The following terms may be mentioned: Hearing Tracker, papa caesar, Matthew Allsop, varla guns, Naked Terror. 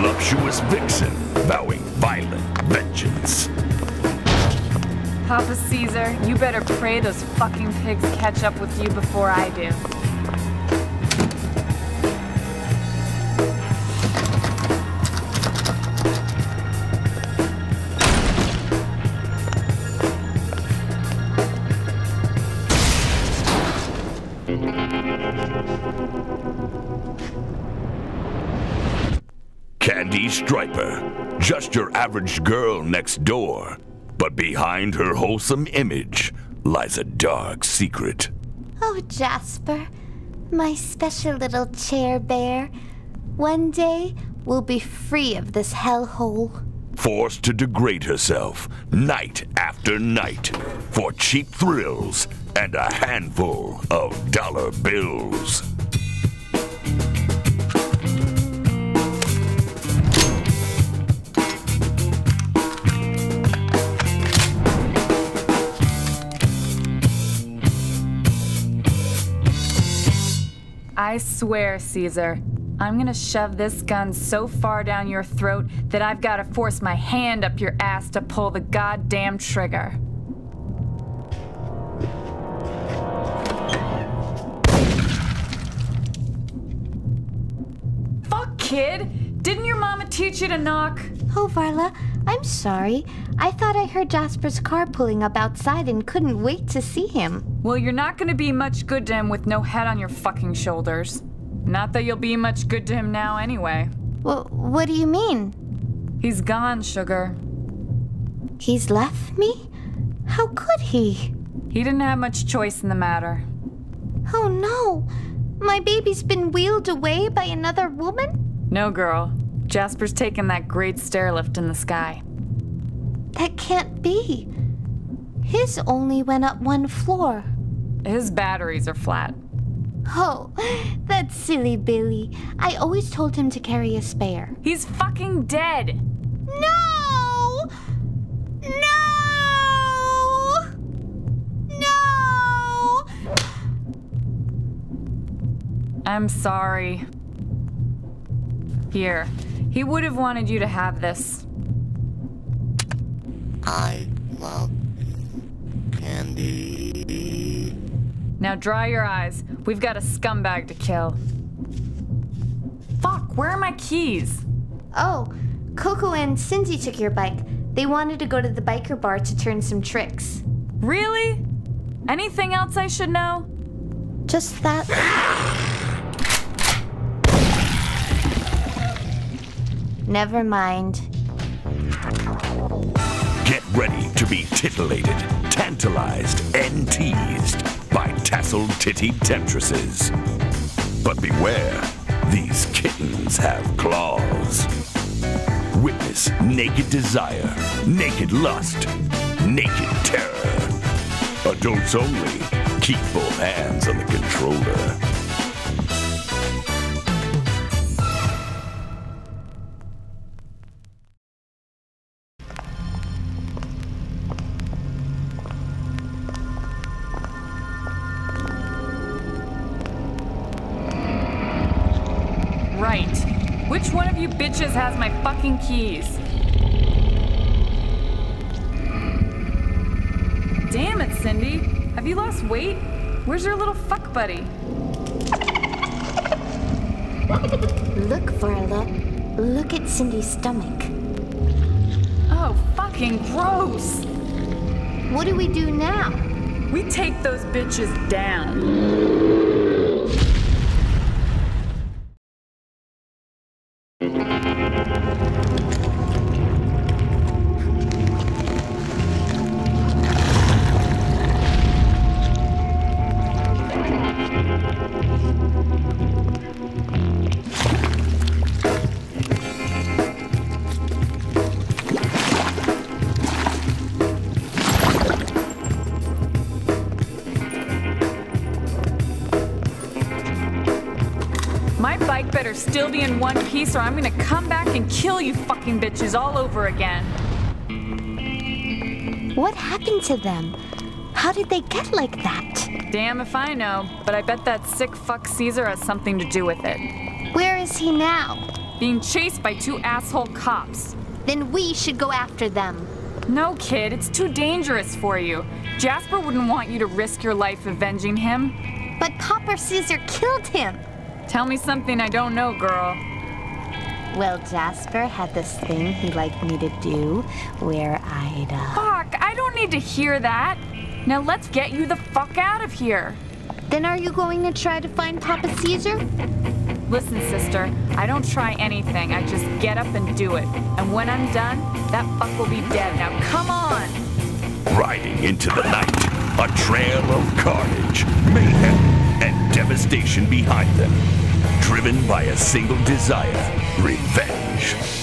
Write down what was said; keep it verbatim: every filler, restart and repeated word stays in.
voluptuous vixen vowing violent vengeance. Papa Caesar, you better pray those fucking pigs catch up with you before I do. Candy Striper, just your average girl next door, but behind her wholesome image lies a dark secret. Oh, Jasper, my special little chair bear, one day we'll be free of this hellhole. Forced to degrade herself night after night for cheap thrills and a handful of dollar bills. I swear, Caesar, I'm gonna shove this gun so far down your throat that I've gotta force my hand up your ass to pull the goddamn trigger. Fuck, kid! Didn't your mama teach you to knock? Oh, Varla, I'm sorry. I thought I heard Jasper's car pulling up outside and couldn't wait to see him. Well, you're not gonna be much good to him with no head on your fucking shoulders. Not that you'll be much good to him now anyway. Well, what do you mean? He's gone, sugar. He's left me? How could he? He didn't have much choice in the matter. Oh no! My baby's been wheeled away by another woman? No, girl. Jasper's taken that great stairlift in the sky. That can't be. His only went up one floor. His batteries are flat. Oh, that's silly Billy. I always told him to carry a spare. He's fucking dead. No! No! No! I'm sorry. Here. He would have wanted you to have this. I love candy. Now dry your eyes. We've got a scumbag to kill. Fuck, where are my keys? Oh, Coco and Cindy took your bike. They wanted to go to the biker bar to turn some tricks. Really? Anything else I should know? Just that. Never mind. Get ready to be titillated, tantalized, and teased by tassel-titty temptresses. But beware, these kittens have claws. Witness naked desire, naked lust, naked terror. Adults only. Keep both hands on the controller. Which one of you bitches has my fucking keys? Damn it, Cindy. Have you lost weight? Where's your little fuck buddy? Look, Varla. Look at Cindy's stomach. Oh, fucking gross! What do we do now? We take those bitches down. My bike better still be in one piece or I'm gonna come back and kill you fucking bitches all over again. What happened to them? How did they get like that? Damn if I know, but I bet that sick fuck Caesar has something to do with it. Where is he now? being chased by two asshole cops. Then we should go after them. No, kid, it's too dangerous for you. Jasper wouldn't want you to risk your life avenging him. But Papa Caesar killed him. Tell me something I don't know, girl. Well, Jasper had this thing he liked me to do where I'd... Uh... Fuck, I don't need to hear that. Now let's get you the fuck out of here. Then are you going to try to find Papa Caesar? Listen, sister, I don't try anything. I just get up and do it. And when I'm done, that fuck will be dead. Now come on! Riding into the night, a trail of carnage, mayhem, and devastation behind them. Driven by a single desire, revenge.